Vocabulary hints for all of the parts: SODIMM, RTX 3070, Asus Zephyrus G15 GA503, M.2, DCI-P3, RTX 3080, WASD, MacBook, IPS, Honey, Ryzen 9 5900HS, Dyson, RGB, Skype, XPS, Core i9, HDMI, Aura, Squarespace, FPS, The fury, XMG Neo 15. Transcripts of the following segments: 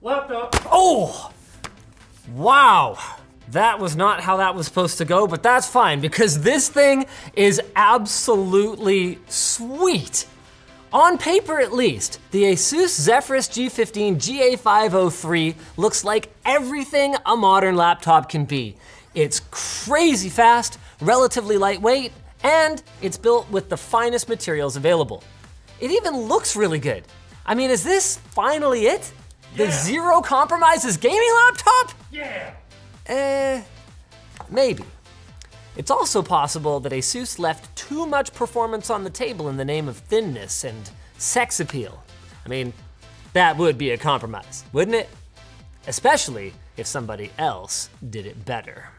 Laptop. Oh, wow. That was not how that was supposed to go, but that's fine because this thing is absolutely sweet. On paper at least, the Asus Zephyrus G15 GA503 looks like everything a modern laptop can be. It's crazy fast, relatively lightweight, and it's built with the finest materials available. It even looks really good. I mean, is this finally it? Yeah. The zero compromises gaming laptop? Yeah. Maybe. It's also possible that Asus left too much performance on the table in the name of thinness and sex appeal. I mean, that would be a compromise, wouldn't it? Especially if somebody else did it better.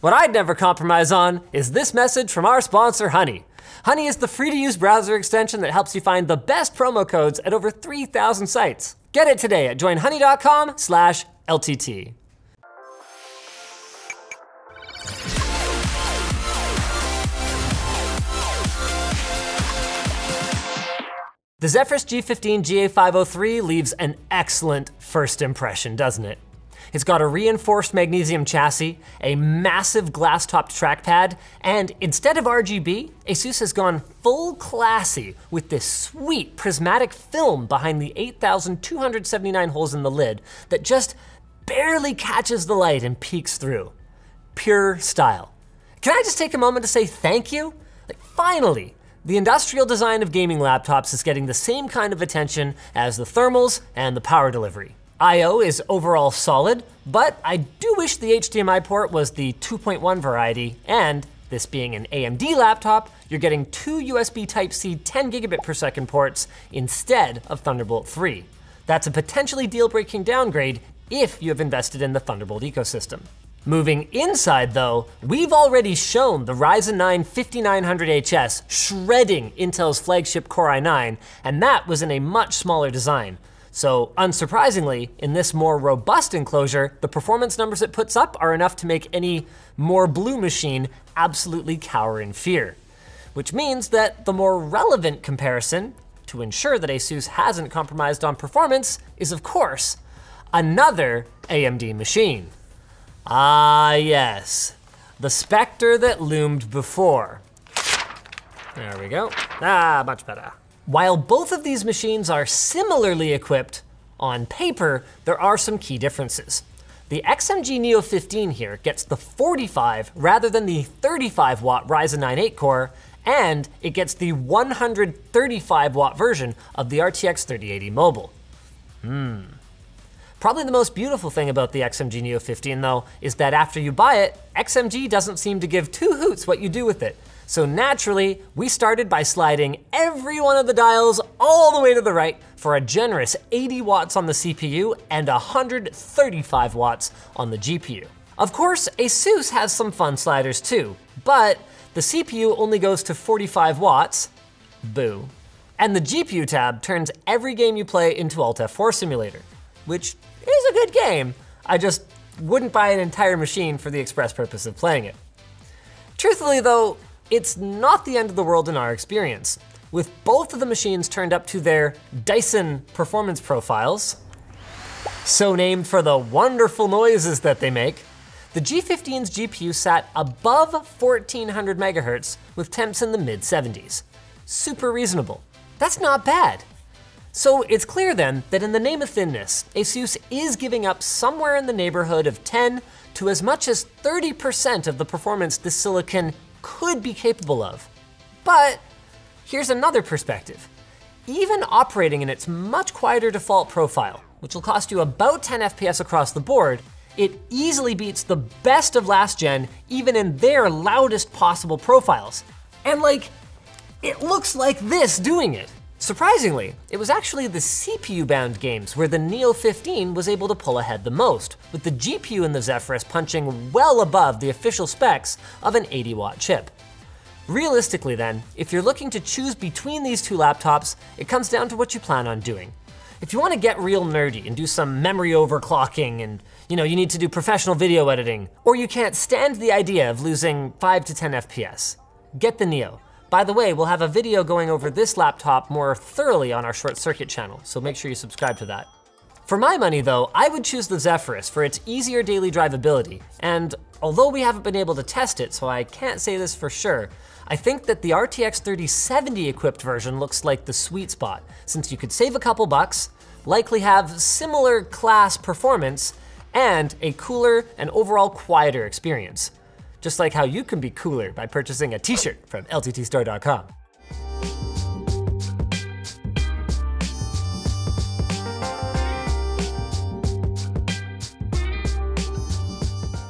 What I'd never compromise on is this message from our sponsor, Honey. Honey is the free-to-use browser extension that helps you find the best promo codes at over 3,000 sites. Get it today at joinhoney.com/LTT. The Zephyrus G15 GA503 leaves an excellent first impression, doesn't it? It's got a reinforced magnesium chassis, a massive glass-topped trackpad, and instead of RGB, Asus has gone full classy with this sweet prismatic film behind the 8,279 holes in the lid that just barely catches the light and peeks through. Pure style. Can I just take a moment to say thank you? Like, finally! The industrial design of gaming laptops is getting the same kind of attention as the thermals and the power delivery. I/O is overall solid, but I do wish the HDMI port was the 2.1 variety, and this being an AMD laptop, you're getting two USB Type-C 10 gigabit per second ports instead of Thunderbolt 3. That's a potentially deal-breaking downgrade if you have invested in the Thunderbolt ecosystem. Moving inside though, we've already shown the Ryzen 9 5900HS shredding Intel's flagship Core i9, and that was in a much smaller design. So unsurprisingly, in this more robust enclosure, the performance numbers it puts up are enough to make any more blue machine absolutely cower in fear. Which means that the more relevant comparison, to ensure that Asus hasn't compromised on performance, is of course, another AMD machine. Ah yes, the specter that loomed before. There we go, much better. While both of these machines are similarly equipped, on paper, there are some key differences. The XMG Neo 15 here gets the 45 rather than the 35 watt Ryzen 9 8 core, and it gets the 135 watt version of the RTX 3080 mobile. Probably the most beautiful thing about the XMG Neo 15 though, is that after you buy it, XMG doesn't seem to give two hoots what you do with it. So naturally, we started by sliding every one of the dials all the way to the right for a generous 80 watts on the CPU and 135 watts on the GPU. Of course, Asus has some fun sliders too, but the CPU only goes to 45 watts, boo. And the GPU tab turns every game you play into Alt F4 Simulator, which is a good game. I just wouldn't buy an entire machine for the express purpose of playing it. Truthfully though, it's not the end of the world in our experience. With both of the machines turned up to their Dyson performance profiles, so named for the wonderful noises that they make, the G15's GPU sat above 1400 megahertz with temps in the mid 70s. Super reasonable. That's not bad. So it's clear then that in the name of thinness, Asus is giving up somewhere in the neighborhood of 10 to as much as 30% of the performance this silicon could be capable of. But here's another perspective. Even operating in its much quieter default profile, which will cost you about 10 FPS across the board, it easily beats the best of last gen, even in their loudest possible profiles. And like, it looks like this doing it. Surprisingly, it was actually the CPU-bound games where the Neo 15 was able to pull ahead the most, with the GPU in the Zephyrus punching well above the official specs of an 80-watt chip. Realistically then, if you're looking to choose between these two laptops, it comes down to what you plan on doing. If you want to get real nerdy and do some memory overclocking and, you know, you need to do professional video editing, or you can't stand the idea of losing 5 to 10 FPS, get the Neo. By the way, we'll have a video going over this laptop more thoroughly on our Short Circuit channel, so make sure you subscribe to that. For my money though, I would choose the Zephyrus for its easier daily drivability, and although we haven't been able to test it, so I can't say this for sure, I think that the RTX 3070 equipped version looks like the sweet spot, since you could save a couple bucks, likely have similar class performance, and a cooler and overall quieter experience. Just like how you can be cooler by purchasing a t-shirt from lttstore.com.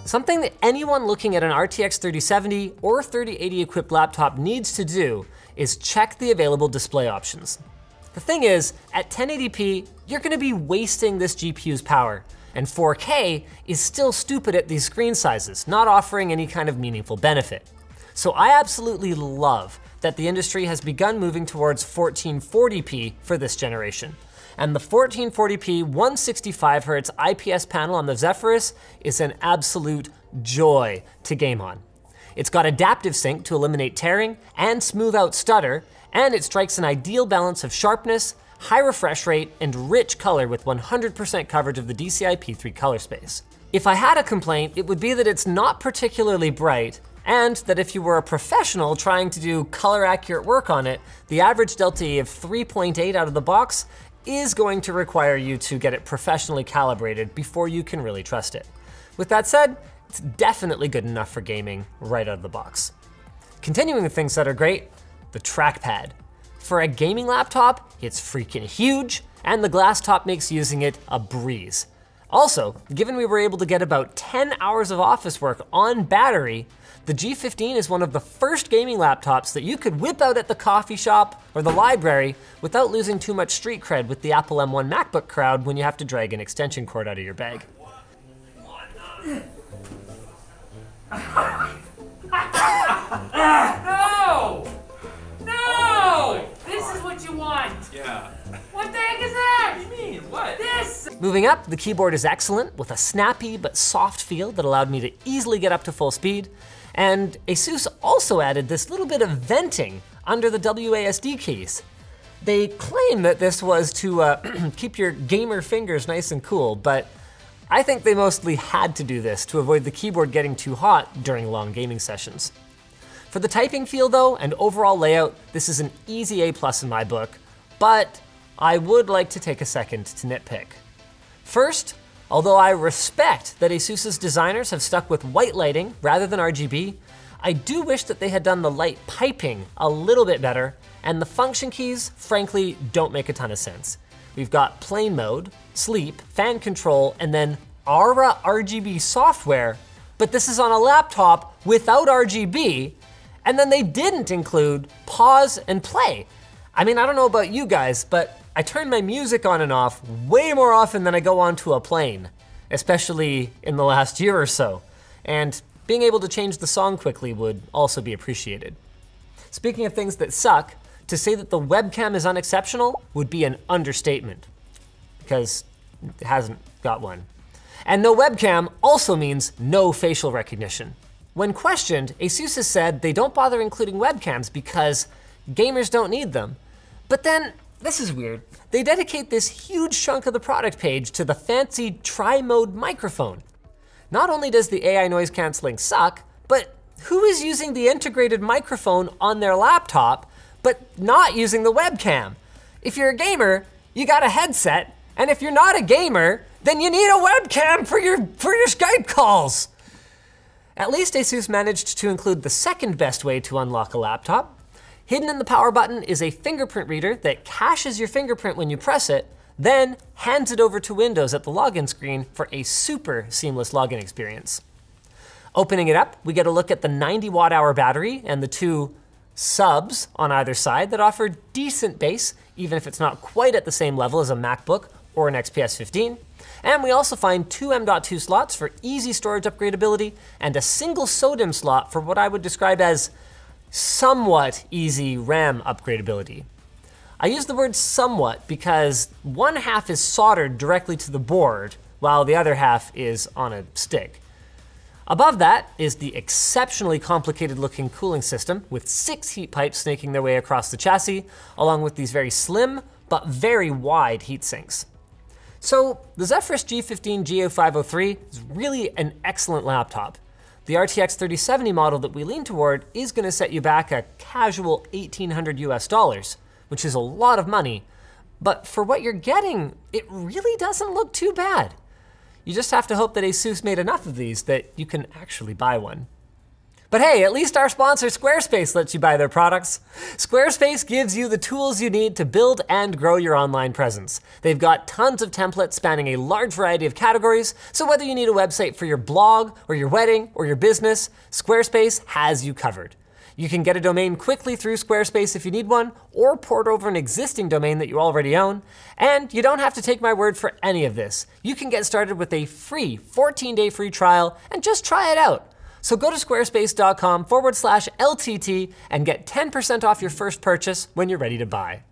Something that anyone looking at an RTX 3070 or 3080 equipped laptop needs to do is check the available display options. The thing is, at 1080p, you're gonna be wasting this GPU's power, and 4K is still stupid at these screen sizes, not offering any kind of meaningful benefit. So I absolutely love that the industry has begun moving towards 1440p for this generation. And the 1440p 165Hz IPS panel on the Zephyrus is an absolute joy to game on. It's got adaptive sync to eliminate tearing and smooth out stutter, and it strikes an ideal balance of sharpness, high refresh rate, and rich color with 100% coverage of the DCI-P3 color space. If I had a complaint, it would be that it's not particularly bright, and that if you were a professional trying to do color accurate work on it, the average Delta E of 3.8 out of the box is going to require you to get it professionally calibrated before you can really trust it. With that said, it's definitely good enough for gaming right out of the box. Continuing with things that are great, the trackpad. For a gaming laptop, it's freaking huge, and the glass top makes using it a breeze. Also, given we were able to get about 10 hours of office work on battery, the G15 is one of the first gaming laptops that you could whip out at the coffee shop or the library without losing too much street cred with the Apple M1 MacBook crowd when you have to drag an extension cord out of your bag. No! No! This is what you want! Yeah. What the heck is that? What do you mean? What? This! Moving up, the keyboard is excellent with a snappy but soft feel that allowed me to easily get up to full speed. And Asus also added this little bit of venting under the WASD keys. They claim that this was to keep your gamer fingers nice and cool, but I think they mostly had to do this to avoid the keyboard getting too hot during long gaming sessions. For the typing feel though, and overall layout, this is an easy A+ in my book, but I would like to take a second to nitpick. First, although I respect that Asus's designers have stuck with white lighting rather than RGB, I do wish that they had done the light piping a little bit better, and the function keys, frankly, don't make a ton of sense. We've got plane mode, sleep, fan control, and then Aura RGB software, but this is on a laptop without RGB, and then they didn't include pause and play. I mean, I don't know about you guys, but I turn my music on and off way more often than I go onto a plane, especially in the last year or so, and being able to change the song quickly would also be appreciated. Speaking of things that suck, to say that the webcam is unexceptional would be an understatement, because it hasn't got one. And no webcam also means no facial recognition. When questioned, Asus has said they don't bother including webcams because gamers don't need them, but then, this is weird. They dedicate this huge chunk of the product page to the fancy tri-mode microphone. Not only does the AI noise canceling suck, but who is using the integrated microphone on their laptop, but not using the webcam? If you're a gamer, you got a headset, and if you're not a gamer, then you need a webcam for your Skype calls. At least Asus managed to include the second best way to unlock a laptop. Hidden in the power button is a fingerprint reader that caches your fingerprint when you press it, then hands it over to Windows at the login screen for a super seamless login experience. Opening it up, we get a look at the 90 watt-hour battery and the two subs on either side that offer decent bass, even if it's not quite at the same level as a MacBook or an XPS 15. And we also find two M.2 slots for easy storage upgradability and a single SODIMM slot for what I would describe as somewhat easy RAM upgradability. I use the word somewhat because one half is soldered directly to the board, while the other half is on a stick. Above that is the exceptionally complicated looking cooling system with 6 heat pipes snaking their way across the chassis, along with these very slim but very wide heat sinks. So the Zephyrus G15 GA503 is really an excellent laptop. The RTX 3070 model that we lean toward is going to set you back a casual $1,800 US, which is a lot of money, but for what you're getting, it really doesn't look too bad. You just have to hope that Asus made enough of these that you can actually buy one. But hey, at least our sponsor Squarespace lets you buy their products. Squarespace gives you the tools you need to build and grow your online presence. They've got tons of templates spanning a large variety of categories, so whether you need a website for your blog or your wedding or your business, Squarespace has you covered. You can get a domain quickly through Squarespace if you need one, or port over an existing domain that you already own. And you don't have to take my word for any of this. You can get started with a free 14-day free trial and just try it out. So go to squarespace.com/LTT and get 10% off your first purchase when you're ready to buy.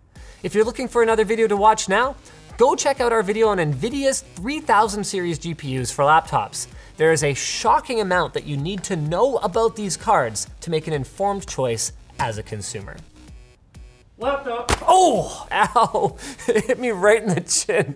If you're looking for another video to watch now, go check out our video on NVIDIA's 3000 series GPUs for laptops. There is a shocking amount that you need to know about these cards to make an informed choice as a consumer. Laptop. Oh, ow, it hit me right in the chin.